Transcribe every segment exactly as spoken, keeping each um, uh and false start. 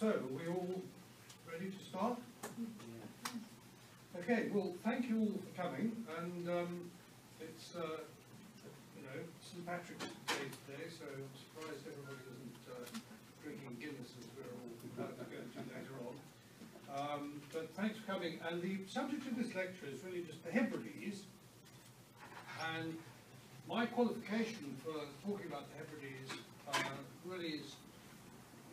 So, are we all ready to start? Okay, well, thank you all for coming, and um, it's, uh, you know, Saint Patrick's Day today, so I'm surprised everybody isn't uh, drinking Guinness as we're all about to go to later on. Um, but thanks for coming, and the subject of this lecture is really just the Hebrides, and my qualification for talking about the Hebrides uh, really is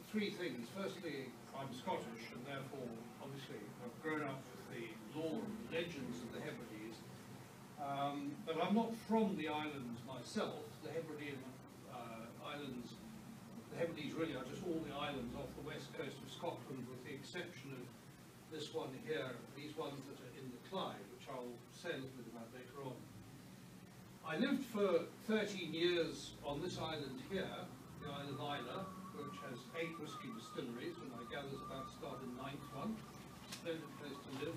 three things. Firstly, I'm Scottish, and therefore, obviously, I've grown up with the law and legends of the Hebrides, um, but I'm not from the islands myself. The Hebridean uh, islands, the Hebrides really are just all the islands off the west coast of Scotland, with the exception of this one here, these ones that are in the Clyde, which I'll say a little bit about later on. I lived for thirteen years on this island here, the Isle of Islay, which has eight whisky distilleries, and I gather it's about to start the ninth one. Splendid place to live.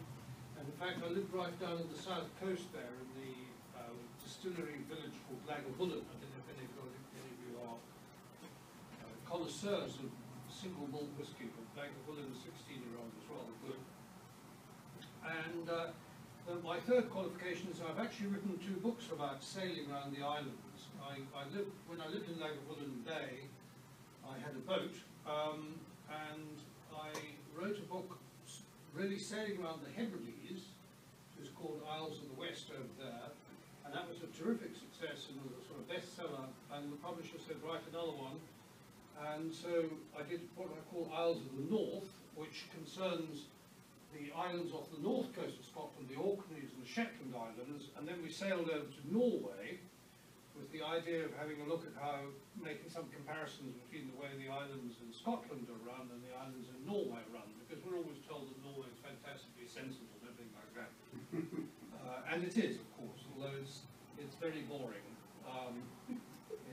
And in fact, I lived right down on the south coast there in the uh, distillery village called Lagavulin. I don't know if any of you are uh, connoisseurs of single malt whisky, but Lagavulin is sixteen year old as well. Good. And uh, the, my third qualification is I've actually written two books about sailing around the islands. I, I lived, when I lived in Lagavulin Bay, I had a boat, um, and I wrote a book really sailing around the Hebrides, which is called Isles of the West over there, and that was a terrific success and was a sort of bestseller, and the publisher said, write another one, and so I did what I call Isles of the North, which concerns the islands off the north coast of Scotland, the Orkneys and the Shetland Islands, and then we sailed over to Norway, with the idea of having a look at how, making some comparisons between the way the islands in Scotland are run and the islands in Norway run, because we're always told that Norway is fantastically sensible and everything like that. uh, and it is, of course, although it's, it's very boring. Um,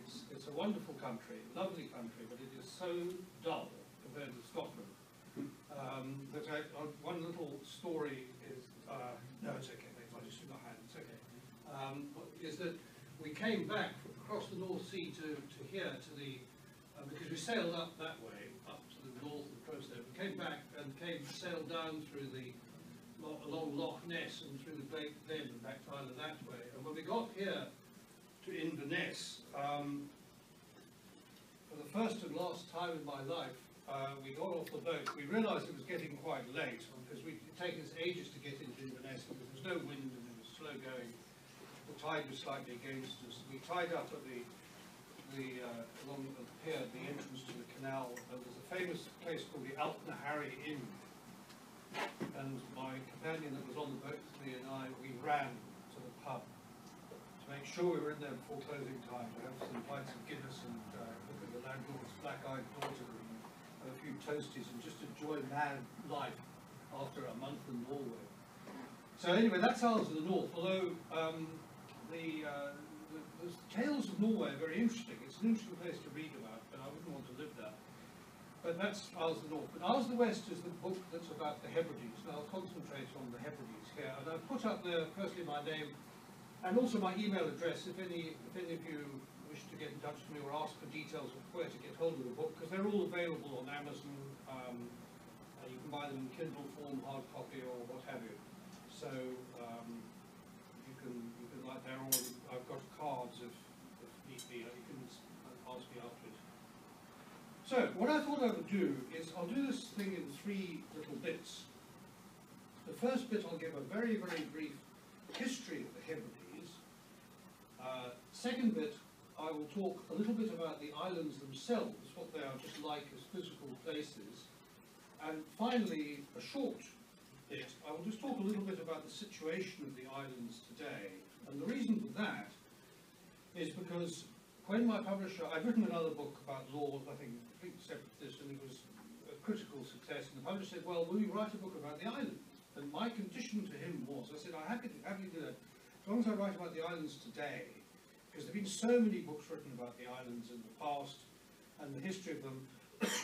it's, it's a wonderful country, lovely country, but it is so dull compared to Scotland. Um, that I, uh, one little story is, uh, no, it's okay, I just threw my hand, it's okay, um, is that we came back across the North Sea to, to here, to the, uh, because we sailed up that way, up to the north and across there. We came back and came sailed down through the, along Loch Ness and through the Great Glen and back to Ireland that way. And when we got here to Inverness, um, for the first and last time in my life, uh, we got off the boat. We realised it was getting quite late because we, it had taken us ages to get into Inverness because there was no wind and it was slow going. The tide was slightly against us. We tied up at the, the uh, along the pier, the entrance to the canal. There was a famous place called the Altnaharry Inn. And my companion that was on the boat with me and I, we ran to the pub to make sure we were in there before closing time. We had some pints of Guinness and uh, look at the landlord's black-eyed daughter and a few toasties and just enjoy mad life after a month in Norway. So anyway, that's Isles of the North, although um, The, uh, the, the tales of Norway are very interesting. It's an interesting place to read about, but I wouldn't want to live there. But that's Isles of the North. But Isles of the West is the book that's about the Hebrides, and I'll concentrate on the Hebrides here. And I've put up there, firstly, my name and also my email address if any, if any of you wish to get in touch with me or ask for details of where to get hold of the book, because they're all available on Amazon. Um, uh, you can buy them in Kindle form, hard copy, or what have you. So um, you can... Like they're all, I've got cards if, if need be, you can ask me afterwards. So, what I thought I would do is, I'll do this thing in three little bits. The first bit, I'll give a very, very brief history of the Hebrides. Uh, second bit, I will talk a little bit about the islands themselves, what they are just like as physical places. And finally, a short bit, I will just talk a little bit about the situation of the islands today. And the reason for that is because when my publisher, I've written another book about law, I think, completely separate from this, and it was a critical success, and the publisher said, well, will you write a book about the islands? And my condition to him was, I said, I'm happy to, happy to do that, as long as I write about the islands today, because there have been so many books written about the islands in the past, and the history of them,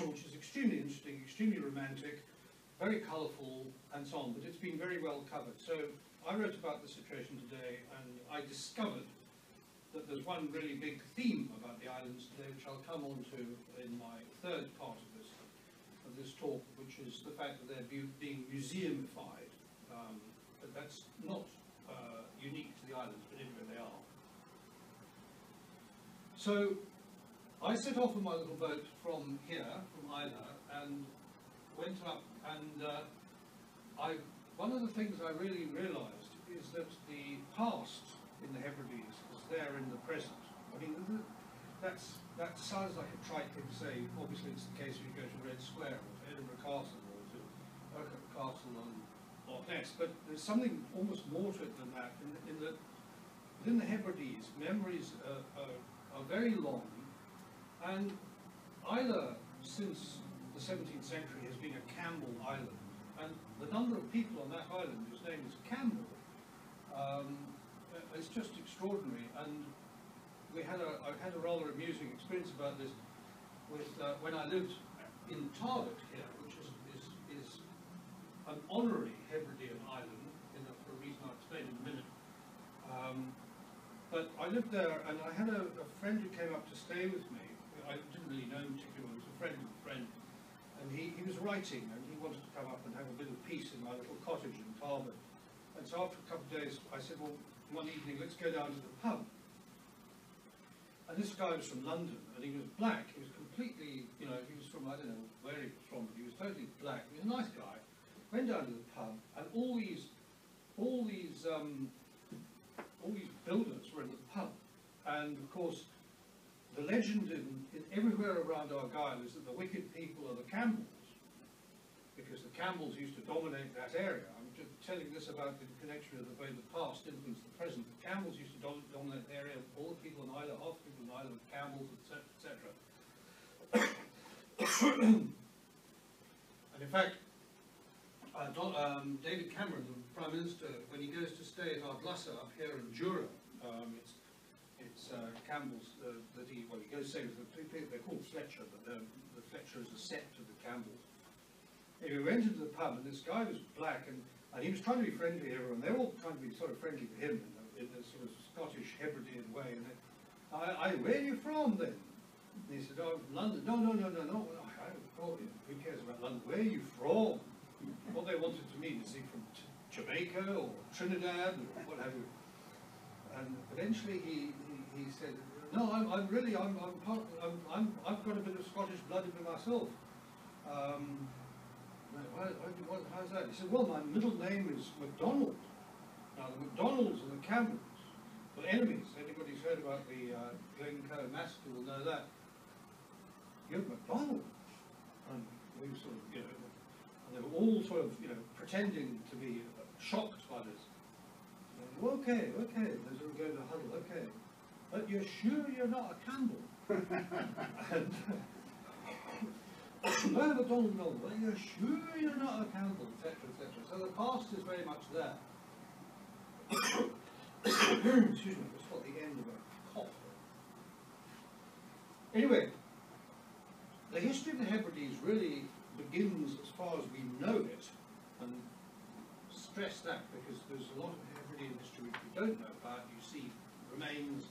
which is extremely interesting, extremely romantic, very colourful, and so on, but it's been very well covered. So I wrote about the situation today, and I discovered that there's one really big theme about the islands today, which I'll come on to in my third part of this, of of this talk, which is the fact that they're be being museumified. Um, but that's not uh, unique to the islands, but anyway they are. So I set off in my little boat from here, from Islay, and went up, and uh, I, one of the things I really realised is that the past in the Hebrides is there in the present. I mean, that's, that sounds like a trite thing to say. Obviously it's the case if you go to Red Square or to Edinburgh Castle or to Orkney Castle and Loch Ness, but there's something almost more to it than that, in, in that within the Hebrides, memories are, are, are very long, and Islay, since the seventeenth century, has been a Campbell island, and the number of people on that island whose name is Campbell um, is just extraordinary. And we had a, I had a rather amusing experience about this with, uh, when I lived in Tarbert here, which is, is, is an honorary Hebridean island, in a, for a reason I'll explain in a minute. Um, but I lived there, and I had a, a friend who came up to stay with me. I didn't really know him particularly, he was a friend of a friend. And he, he was writing, and he wanted to come up and have a bit of peace in my little cottage in Tarbert. And so after a couple of days, I said, well, one evening, let's go down to the pub. And this guy was from London, and he was black. He was completely, you know, he was from, I don't know where he was from, but he was totally black. He was a nice guy. Went down to the pub, and all these, all these, um, all these builders were in the pub. And of course, the legend in, in everywhere around Argyll is that the wicked people are the Campbells, because the Campbells used to dominate that area. I'm just telling this about the connection of the way the past influenced the present. The Campbells used to dom dominate the area. All the people in Islay, half the people in Islay, the Campbells, et cetera, et cetera And in fact, uh, Don, um, David Cameron, the Prime Minister, when he goes to stay at Ardlussa up here in Jura, um, it's It's uh, Campbell's uh, that he, well, he goes to say with the people, they're called Fletcher, but the Fletcher is a sept of the Campbells. Anyway, we went into the pub, and this guy was black, and, and he was trying to be friendly to everyone. They're all trying to be sort of friendly to him in a, in a sort of Scottish Hebridean way. And they, I, I, where are you from then? And he said, oh, from London. No, no, no, no, no. I don't call you. Who cares about London? Where are you from? What they wanted to mean is he from T Jamaica or Trinidad or what have you. And eventually he. He said, "No, I'm, I'm really, I'm, I'm, part, I'm, I'm, I've got a bit of Scottish blood in me myself." Um, why, why, why, how's that? He said, "Well, my middle name is Macdonald." Now, the Macdonalds and the Campbells were enemies. Anybody who's heard about the uh, Glencoe massacre will know that. You're Macdonald, and we sort of, you know, and they were all sort of, you know, pretending to be shocked by this. And, okay, okay, there's all going to huddle. Okay. But you're sure you're not a Campbell? And, no, but don't know. But you're sure you're not a Campbell, et cetera, et cetera. So the past is very much there. Excuse me, just got the end of a cough. Anyway, the history of the Hebrides really begins as far as we know it, and stress that because there's a lot of Hebridean history which we don't know about. You see remains.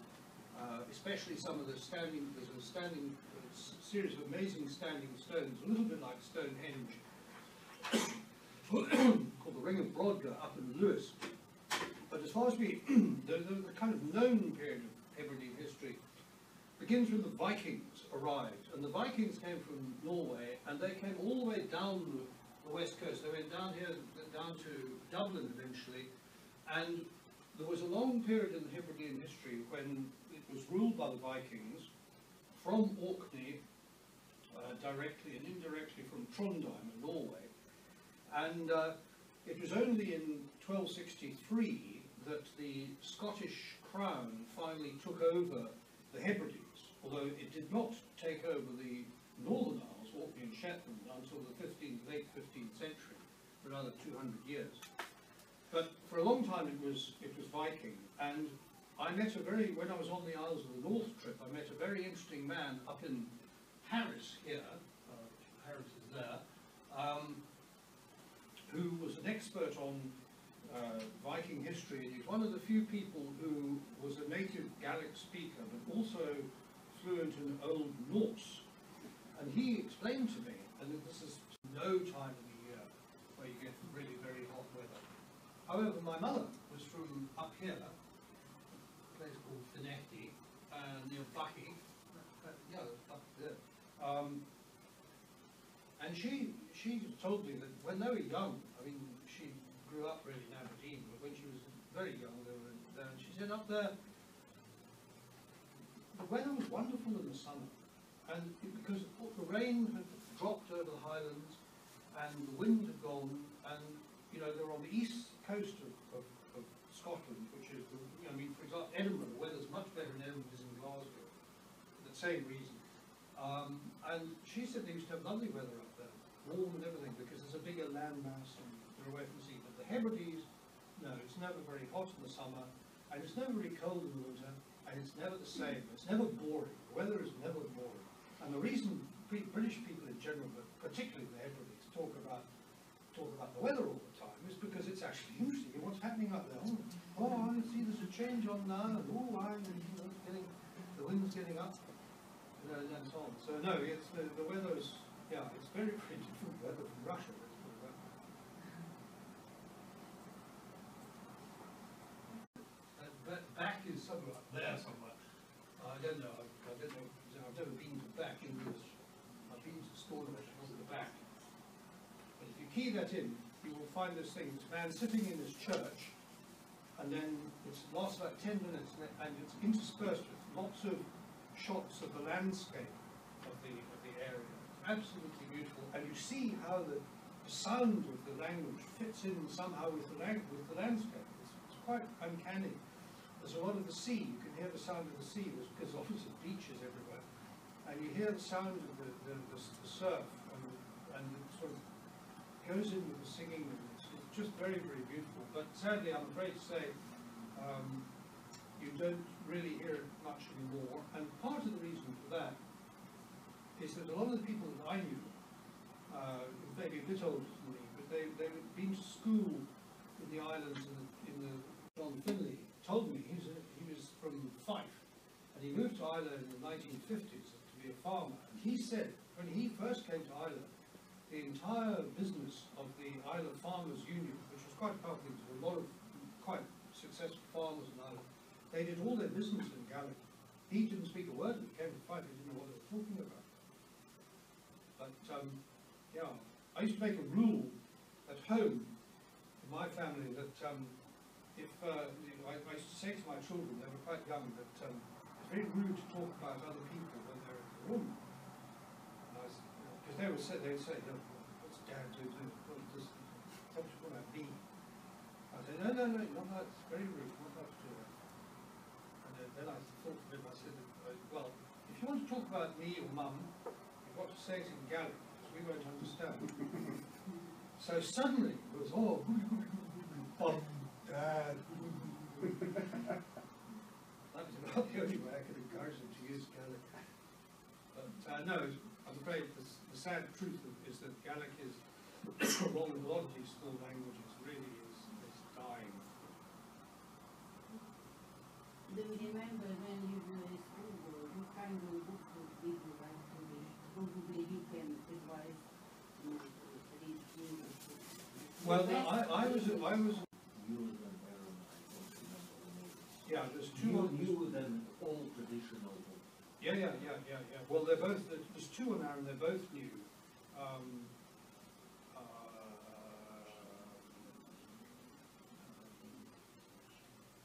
Uh, especially some of the standing, there's a standing, a series of amazing standing stones, a little bit like Stonehenge, called the Ring of Brodgar up in Lewis. But as far as we, the, the, the kind of known period of Hebridean history begins when the Vikings arrived. And the Vikings came from Norway, and they came all the way down the west coast. They went down here, down to Dublin eventually, and there was a long period in Hebridean history when it was ruled by the Vikings from Orkney, uh, directly and indirectly from Trondheim in Norway. And uh, it was only in twelve sixty-three that the Scottish crown finally took over the Hebrides, although it did not take over the Northern Isles, Orkney and Shetland, until the fifteenth, late fifteenth century, for another two hundred years. But for a long time it was it was Viking, and I met a very, when I was on the Isles of the North trip, I met a very interesting man up in Harris here, uh, Harris is there, um, who was an expert on uh, Viking history, and he's one of the few people who was a native Gaelic speaker, but also fluent in Old Norse. And he explained to me, and this is no time of the year where you get really very hot weather. However, my mother was from up here, a place called Finnerty, uh, near Bucky, uh, yeah, up there. Um, and she she told me that when they were young, I mean, she grew up really in Aberdeen, but when she was very young, they were there, and she said up there, the weather was wonderful in the summer, and it, because the rain had dropped over the highlands, and the wind had gone, and you know they were on the east coast of, of, of Scotland, which is, the, you know, I mean, for example, Edinburgh, the weather's much better in Edinburgh than in Glasgow, for the same reason. Um, and she said they used to have lovely weather up there, warm and everything, because there's a bigger landmass and they're away from the sea. But the Hebrides, no, it's never very hot in the summer, and it's never very cold in the winter. And it's never the same, it's never boring, the weather is never boring. And the reason British people in general, but particularly the Hebrides, talk about talk about the weather all the time is because it's actually usually what's happening up there. Oh, oh I see there's a change on now, and oh, I, you know, getting, the wind's getting up, you know, and so on. So no, it's, the, the weather is, yeah, it's very, very different weather from Russia. Back is somewhere up there somewhere. I don't know. I, I don't know. I've never been to Back in Lewis. I've been to Stornoway, not to the Back. But if you key that in, you will find this thing. This man sitting in his church, and then it lasts about ten minutes, and it's interspersed with lots of shots of the landscape of the of the area. It's absolutely beautiful, and you see how the sound of the language fits in somehow with the lang with the landscape. It's, it's quite uncanny. There's a lot of the sea, you can hear the sound of the sea, because obviously beaches everywhere. And you hear the sound of the, the, the, the surf, and, and it sort of goes in with the singing. It's, it's just very, very beautiful. But sadly, I'm afraid to say, um, you don't really hear it much anymore. And part of the reason for that is that a lot of the people that I knew, uh, maybe a bit older than me, but they, they had been to school in the islands in the, in the John Finley, told me he was, a, he was from Fife, and he moved to Ireland in the nineteen fifties to be a farmer. And he said when he first came to Ireland, the entire business of the Island Farmers Union, which was quite popular, there were a lot of quite successful farmers in Ireland, they did all their business in Gaelic. He didn't speak a word when he came to Fife, he didn't know what they were talking about. But um, yeah, I used to make a rule at home in my family that um, If, uh, you know, I, I used to say to my children, they were quite young, that um, it's very rude to talk about other people when they're in the room. Because you know, they would say, they would say, no, what's Dad doing? What does something call that be? I said, no, no, no, not that. It's very rude. Not that to do that. And then, then I thought to them, I said, well, if you want to talk about me or Mum, you've got to say it in Gaelic, because we won't understand. So suddenly it was, oh, oh Dad. That was about the only way I could encourage them to use Gaelic. But uh, no, I'm afraid the, the sad truth is that Gaelic is, along with a lot of these small languages, really is, is dying. Do you remember when you were in school, you kind of book would be the right English? Probably you can advise you to read English. Well, I, I was. I was Yeah, there's two on you than all traditional. Yeah, yeah, yeah, yeah, yeah. Well, they're both. There's two on Aaron. They're both new. Um, uh,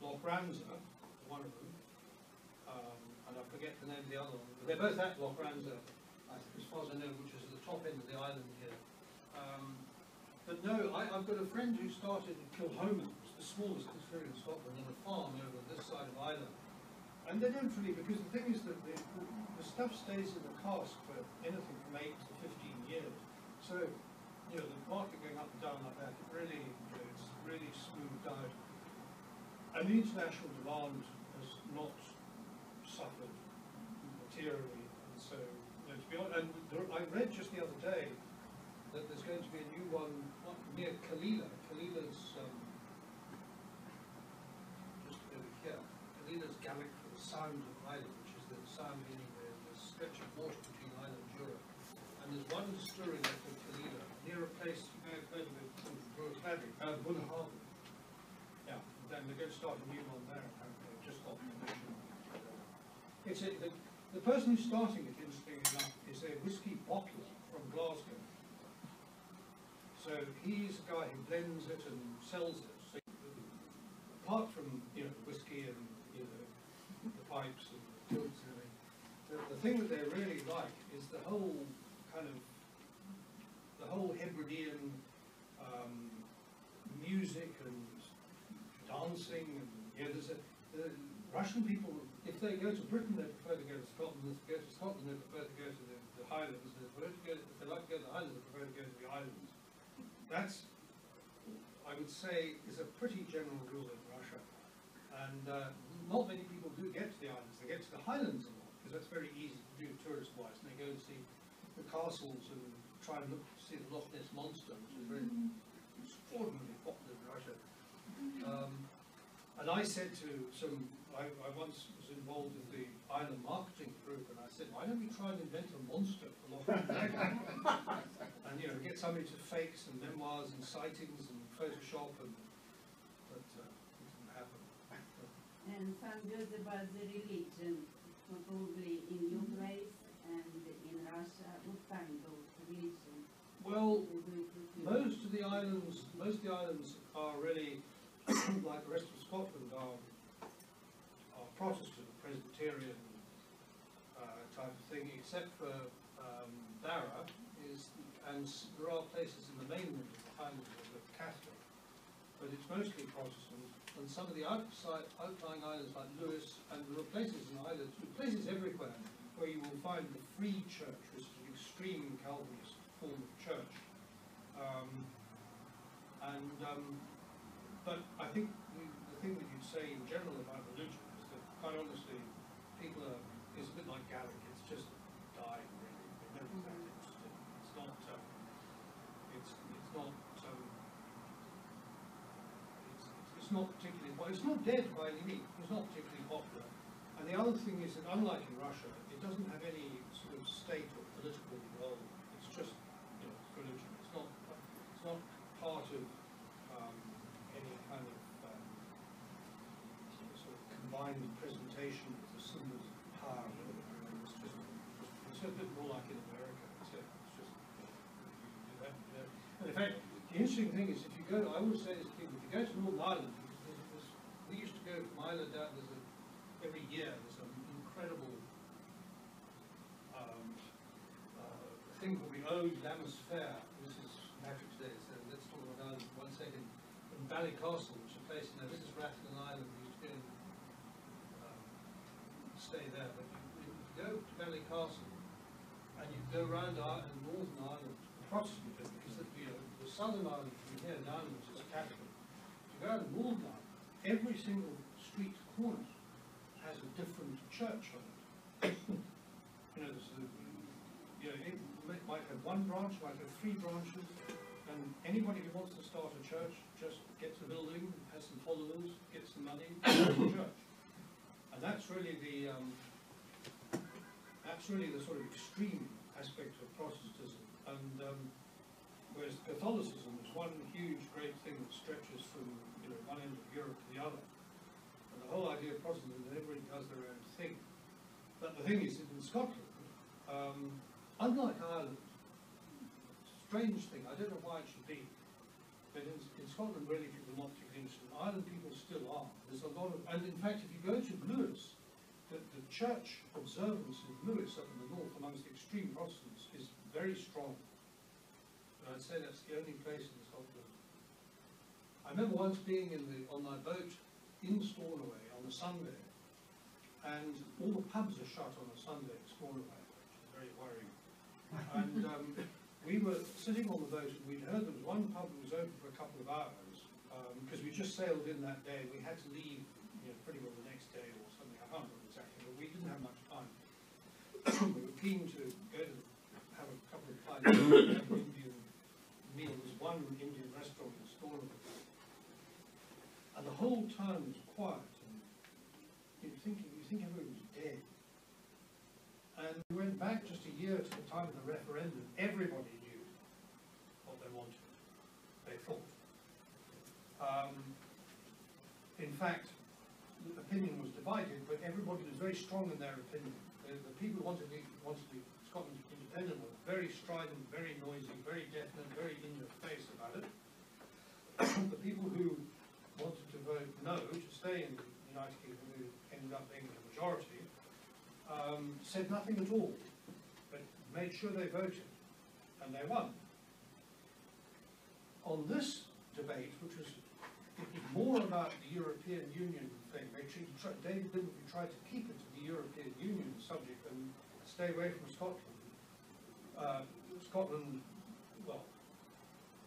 Lochranza, one of them, um, and I forget the name of the other one. But they're both at Lochranza, as far as I know, which is at the top end of the island here. Um, but no, I, I've got a friend who started Kilhoman. The smallest conspiracy in Scotland on a farm over this side of Ireland. And they don't really, because the thing is that the, the, the stuff stays in the cask for anything from eight to fifteen years. So, you know, the market going up and down like that, it really, you know, it's really smoothed out. And the international demand has not suffered materially. And so, you know, to be honest, and there, I read just the other day that there's going to be a new one near Kalila. Kalila's um, Kalila's Gaelic for the sound of Ireland, which is the sound meaning the, the stretch of water between Ireland and Jura. And And there's one story that was Kalina, near a place you may have heard of it called Bunahavi. Uh, Bunahavi. Yeah, then they're going to start a new one there, apparently. Just got the mission. It's a, the, the person who's starting it, interestingly enough, is a whiskey bottler from Glasgow. So he's the guy who blends it and sells it. So apart from, you know, whiskey and, you know, the pipes and the tilts and everything, the, the thing that they really like is the whole kind of, the whole Hebridean um, music and dancing and, you know, there's a, the Russian people, if they go to Britain, they prefer to go to Scotland. If they go to Scotland, they prefer to go to the, the Highlands. If they, to go, if they like to go to the Highlands, they prefer to go to the Islands. That's, I would say, is a pretty general rule in Russia. And uh, not many people do get to the Islands. They get to the Highlands a lot, because that's very easy to do tourist-wise. And they go and see the castles and try and look, see the Loch Ness Monster, which is very mm-hmm. extraordinarily popular in Russia. Um, and I said to some, I, I once was involved in the island marketing group, and I said, why don't we try and invent a monster for Loch Ness? And, you know, get somebody to fake some memoirs and sightings and Photoshop, and, but uh, it didn't happen. And some good about the religion, probably in your place and in Russia, what kind of religion? Well, most of the islands, most of the islands are really, like the rest of Scotland, are Protestant, Presbyterian uh, type of thing, except for um, Barra, is, and there are places in the mainland of the Highlands that are Catholic, but it's mostly Protestant, and some of the outside, outlying islands like Lewis, and there are places in Ireland, places everywhere, where you will find the free church, which is an extreme Calvinist form of church, um, and, um, but I think the, the thing that you say in general about religion, quite honestly, people are, it's a bit like Gaelic, it's just dying really, they're never that interested. It's not, um, it's, it's not, um, it's, it's not particularly, well, it's not dead by any means, it's not particularly popular. And the other thing is that, unlike in Russia, it doesn't have any sort of state or political role, it's just, you know, it's religion. It's not, it's not part of um, any kind of combined presentation of the symbols of power. It's just, it's a bit more like in America, except it's just, you know, you know. And in fact, the interesting thing is, if you go to, I always say this to people, if you go to Northern Ireland, there's, there's, we used to go to Milo down, there's a, every year there's an incredible um, uh, thing called the Old Lammas Fair. This is Patrick's Day, so let's talk about Ireland for one second. In Ballycastle, which is a place, now this is Rathlin Island, we used to go in, stay there, but you, you go to Ballycastle and you go around Ireland, Northern Ireland, Protestant, because the, you know, the Southern Ireland from here downwards is Catholic. You go out to Northern Ireland, every single street corner has a different church on it. You know, there's a, you know, it might have one branch, might have three branches, and anybody who wants to start a church just gets a building, has some followers, gets some money, starts a church. And that's really the um, that's really the sort of extreme aspect of Protestantism. And um, whereas Catholicism is one huge great thing that stretches from, you know, one end of Europe to the other. And the whole idea of Protestantism is everybody does their own thing. But the thing is that in Scotland, um, unlike Ireland, strange thing, I don't know why it should be, but in, in Scotland really people are not too interested. Ireland people still are. There's a lot of, and in fact if you go to Lewis, the, the church observance in Lewis up in the north amongst the extreme Protestants is very strong. And I'd say that's the only place in Scotland. I remember once being in the, on my boat in Stornoway on a Sunday, and all the pubs are shut on a Sunday at Stornoway, which is very worrying. And um, we were sitting on the boat and we'd heard there was one pub that was open for a couple of hours, because um, we just sailed in that day. We had to leave, you know, pretty well the next day or something. I can't remember exactly, but we didn't have much time. We were keen to go to have a couple of pints and have an Indian meal. There was one Indian restaurant in Stornoway. And the whole town was quiet. And you'd think, you'd think everyone was dead. And we went back just a year to the time of the referendum. Everybody knew what they wanted, they thought. Um, in fact, the opinion was divided, but everybody was very strong in their opinion. The, the people who wanted, wanted Scotland to be independent were very strident, very noisy, very definite, very in your face about it. The people who wanted to vote no to stay in the United Kingdom, who ended up being the majority, um, said nothing at all, but made sure they voted, and they won. On this debate, which was, it was more about the European Union thing, they tried, David Liverpool tried to keep it to the European Union subject and stay away from Scotland. Uh, Scotland, well,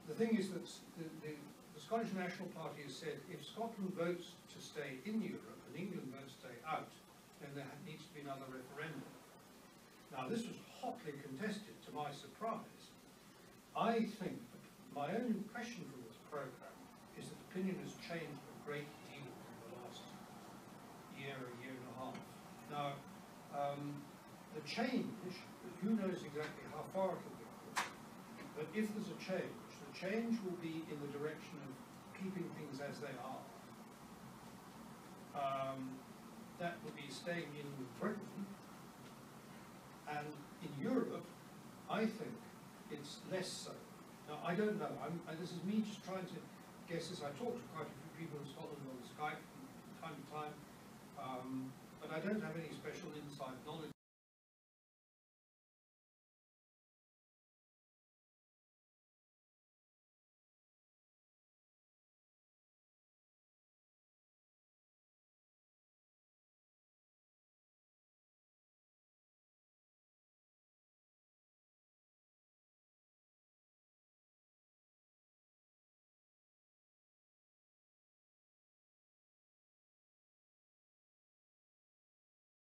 the thing is that the, the The Scottish National Party has said if Scotland votes to stay in Europe and England votes to stay out, then there needs to be another referendum. Now this was hotly contested, to my surprise. I think that my own impression from this programme is that opinion has changed a great deal in the last year, a year and a half. Now, um, the change, who knows exactly how far it will go, but if there's a change, change will be in the direction of keeping things as they are. Um, that will be staying in Britain. And in Europe, I think it's less so. Now, I don't know. I'm, I, this is me just trying to guess this. I talk to quite a few people in Scotland on Skype from time to time, um, but I don't have any special inside knowledge